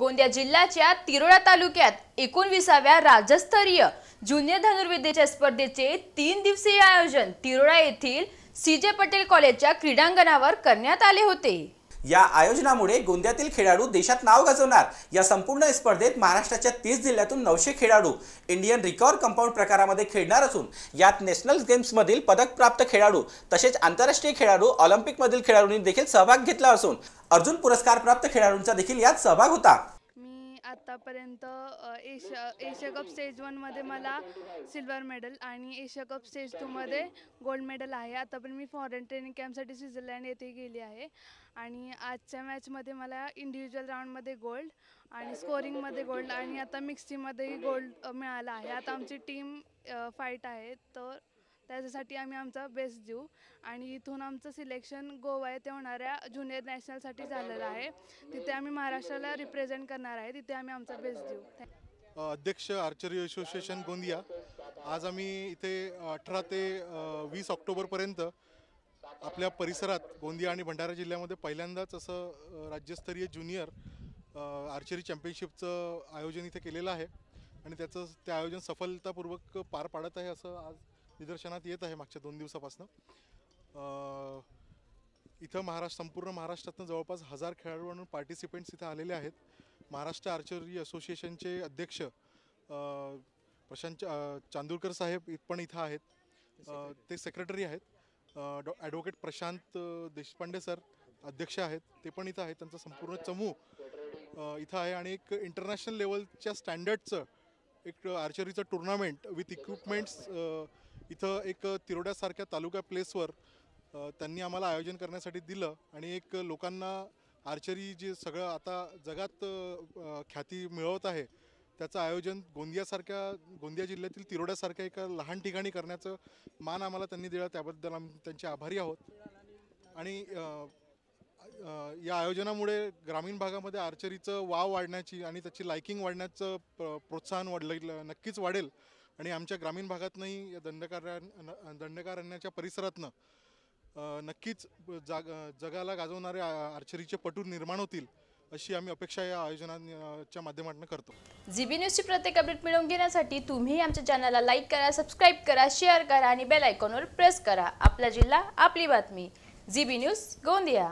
गोंदिया जिल्ह्याच्या तिरोडा तालुक्यात 19व्या राज्यस्तरीय ज्युनियर धनुर्विद्याच्या स्पर्धेचे 3 दिवसीय आयोजन तिरोडा येथील सीजे पटेल कॉलेजच्या क्रीडांगणावर करण्यात आले होते। या आयोजनामुळे गोंदियातील खेळाडू देशात नाव गाजवणार। या संपूर्ण स्पर्धेत महाराष्ट्राच्या 30 जिल्ह्यातून 900 खेळाडू इंडियन रिकॉर्ड कंपाउंड प्रकारामध्ये खेळणार असून यात नॅशनल गेम्स मधील पदक प्राप्त खेळाडू तसेच आंतरराष्ट्रीय खेळाडू, ऑलिम्पिक मधील खेळाडूंनी देखील सहभाग घेतला असून अर्जुन पुरस्कार प्राप्त खेळाडूंचा देखील यात सहभाग होता। आतापर्यंत एशिया कप स्टेज 1 मध्ये मला सिल्वर मेडल आणि एशिया कप स्टेज 2 मध्ये गोल्ड मेडल आहे। आतापर्यंत मी फॉरेन ट्रेनिंग कॅम्पसाठी स्वित्झर्लंड येथे गेली आहे आणि आजच्या मॅच मध्ये मला इंडिव्हिज्युअल राउंड मध्ये गोल्ड आणि स्कोरिंग मध्ये गोल्ड आणि आता मिक्स टीम मध्ये गोल्ड मिळाला आहे। आता आमची टीम फाइट आहे तर त्यासाठी आम्ही आमचा बेस्ट देऊ आणि इथून आमचं सिलेक्शन गोवा येथे होणाऱ्या ज्युनियर नॅशनल साठी झालेलं आहे। तिथे आम्ही महाराष्ट्राला रिप्रेझेंट करणार आहे, तिथे आम्ही आमचा बेस्ट देऊ। अध्यक्ष आर्चरी असोसिएशन गोंदिया, आज आम्ही इथे 18 ते 20 ऑक्टोबर पर्यंत आपल्या परिसरात गोंदिया आणि भंडारा जिल्ह्यामध्ये पहिल्यांदाच असं राज्यस्तरीय ज्युनियर आर्चरी चॅम्पियनशिपचं आयोजन इथे केलेलं आहे आणि ते आयोजन सफलतापूर्वक पार पाडत आहे असं आज निदर्शनात येत आहे। मागच्या 2 दिवसापासून इथं संपूर्ण महाराष्ट्रातून जवळपास 1000 खेळाडू म्हणून पार्टिसिपेंट्स इथे आलेले आहेत। महाराष्ट्र आर्चरी असोसिएशनचे अध्यक्ष प्रशांत चांदूरकर साहेब पण इथं आहेत, ते सेक्रेटरी आहेत। डॉ ॲडव्होकेट प्रशांत देशपांडे सर अध्यक्ष आहेत, ते पण इथं आहेत। त्यांचा संपूर्ण चमू इथं आहे आणि एक इंटरनॅशनल लेवलच्या स्टँडर्डचं एक आर्चरीचं टुर्नामेंट विथ इक्विपमेंट्स इथं एक तिरोड्यासारख्या तालुका प्लेसवर त्यांनी आम्हाला आयोजन करण्यासाठी दिलं आणि एक लोकांना आर्चरी जे सगळं आता जगात ख्याती मिळवत आहे त्याचं आयोजन गोंदिया जिल्ह्यातील तिरोड्यासारख्या एका लहान ठिकाणी करण्याचं मान आम्हाला त्यांनी दिलं, त्याबद्दल आम्ही त्यांचे आभारी आहोत। आणि या आयोजनामुळे ग्रामीण भागामध्ये आर्चरीचं वाव वाढण्याची आणि त्याची लायकिंग वाढण्याचं प्रोत्साहन वाढलं, नक्कीच वाढेल आणि आमच्या ग्रामीण भागातनंही दंडकारण्याच्या परिसरातनं नक्कीच जगाला गाजवणारे आर्चरीचे पटू निर्माण होतील अशी आम्ही अपेक्षा या आयोजनाच्या माध्यमातून करतो। जीबी न्यूजची प्रत्येक अपडेट मिळवून घेण्यासाठी तुम्ही आमच्या चॅनलला लाईक करा, सबस्क्राईब करा, शेअर करा आणि बेल आयकॉनवर प्रेस करा। आपला जिल्हा, आपली बातमी, जीबी न्यूज गोंदिया।